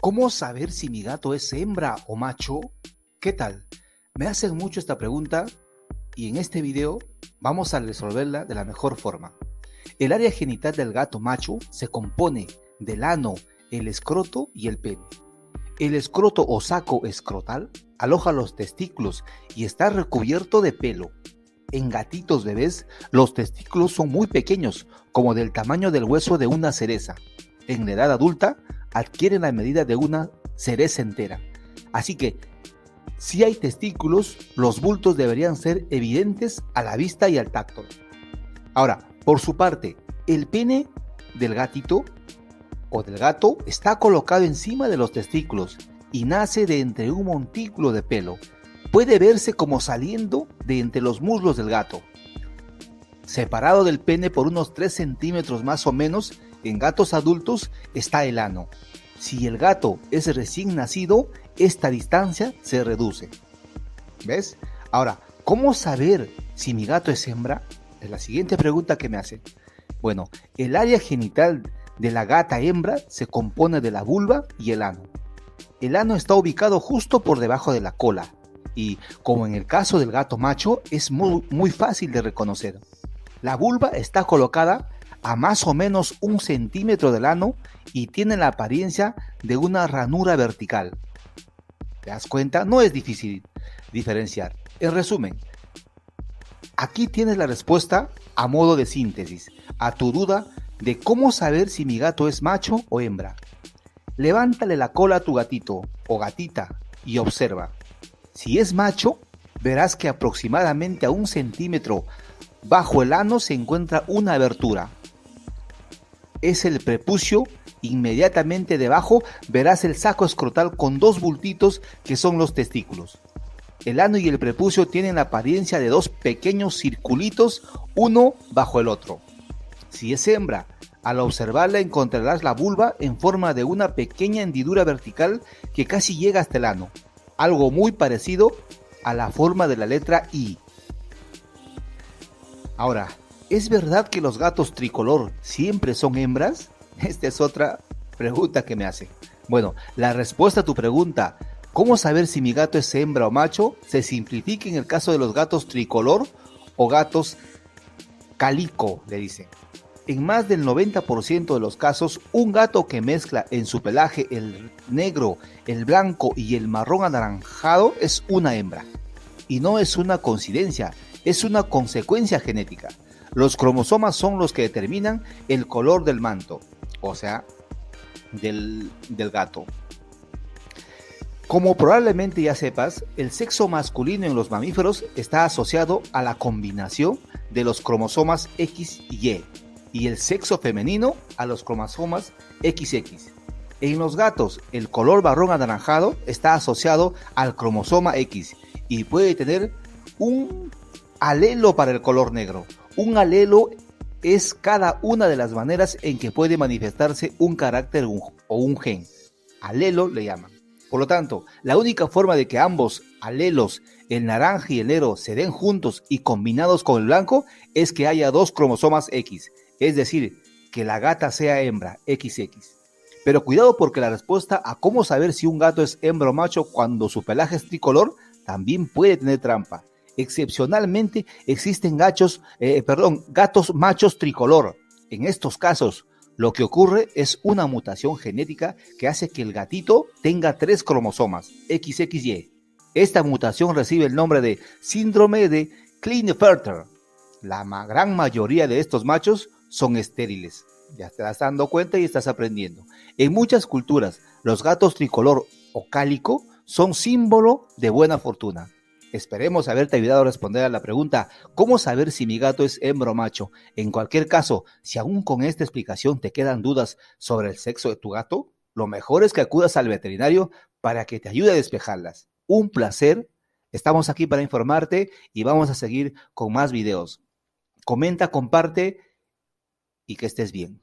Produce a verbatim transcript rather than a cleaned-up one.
¿Cómo saber si mi gato es hembra o macho? ¿Qué tal? Me hacen mucho esta pregunta y en este video vamos a resolverla de la mejor forma. El área genital del gato macho se compone del ano, el escroto y el pene. El escroto o saco escrotal aloja los testículos y está recubierto de pelo. En gatitos bebés, los testículos son muy pequeños, como del tamaño del hueso de una cereza. En la edad adulta, adquieren la medida de una cereza entera. Así que, si hay testículos, los bultos deberían ser evidentes a la vista y al tacto. Ahora, por su parte, el pene del gatito o del gato está colocado encima de los testículos y nace de entre un montículo de pelo. Puede verse como saliendo de entre los muslos del gato. Separado del pene por unos tres centímetros más o menos, en gatos adultos está el ano. Si el gato es recién nacido, esta distancia se reduce. ¿Ves? Ahora, ¿cómo saber si mi gato es hembra? Es la siguiente pregunta que me hacen. Bueno, el área genital de la gata hembra se compone de la vulva y el ano. El ano está ubicado justo por debajo de la cola. Y como en el caso del gato macho, es muy, muy fácil de reconocer. La vulva está colocada a más o menos un centímetro del ano y tiene la apariencia de una ranura vertical. ¿Te das cuenta? No es difícil diferenciar. En resumen, aquí tienes la respuesta a modo de síntesis a tu duda de cómo saber si mi gato es macho o hembra. Levántale la cola a tu gatito o gatita y observa. Si es macho, verás que aproximadamente a un centímetro bajo el ano se encuentra una abertura. Es el prepucio. Inmediatamente debajo verás el saco escrotal con dos bultitos que son los testículos. El ano y el prepucio tienen la apariencia de dos pequeños circulitos, uno bajo el otro. Si es hembra, al observarla encontrarás la vulva en forma de una pequeña hendidura vertical que casi llega hasta el ano. Algo muy parecido a la forma de la letra I. Ahora, ¿es verdad que los gatos tricolor siempre son hembras? Esta es otra pregunta que me hacen. Bueno, la respuesta a tu pregunta, ¿cómo saber si mi gato es hembra o macho?, se simplifica en el caso de los gatos tricolor o gatos calico, le dicen. En más del noventa por ciento de los casos, un gato que mezcla en su pelaje el negro, el blanco y el marrón anaranjado es una hembra. Y no es una coincidencia, es una consecuencia genética. Los cromosomas son los que determinan el color del manto, o sea, del, del gato. Como probablemente ya sepas, el sexo masculino en los mamíferos está asociado a la combinación de los cromosomas X y Y. Y el sexo femenino a los cromosomas equis equis. En los gatos, el color marrón anaranjado está asociado al cromosoma X y puede tener un alelo para el color negro. Un alelo es cada una de las maneras en que puede manifestarse un carácter o un gen. Alelo le llaman. Por lo tanto, la única forma de que ambos alelos, el naranja y el negro, se den juntos y combinados con el blanco es que haya dos cromosomas X. Es decir, que la gata sea hembra, equis equis. Pero cuidado porque la respuesta a cómo saber si un gato es hembra o macho cuando su pelaje es tricolor también puede tener trampa. Excepcionalmente existen gachos, eh, perdón, gatos machos tricolor. En estos casos, lo que ocurre es una mutación genética que hace que el gatito tenga tres cromosomas, equis equis Y. Esta mutación recibe el nombre de síndrome de Klinefelter. La ma- gran mayoría de estos machos son estériles. Ya te estás dando cuenta y estás aprendiendo. En muchas culturas, los gatos tricolor o cálico son símbolo de buena fortuna. Esperemos haberte ayudado a responder a la pregunta, ¿cómo saber si mi gato es hembra o macho? En cualquier caso, si aún con esta explicación te quedan dudas sobre el sexo de tu gato, lo mejor es que acudas al veterinario para que te ayude a despejarlas. Un placer, estamos aquí para informarte y vamos a seguir con más videos. Comenta, comparte y que estés bien.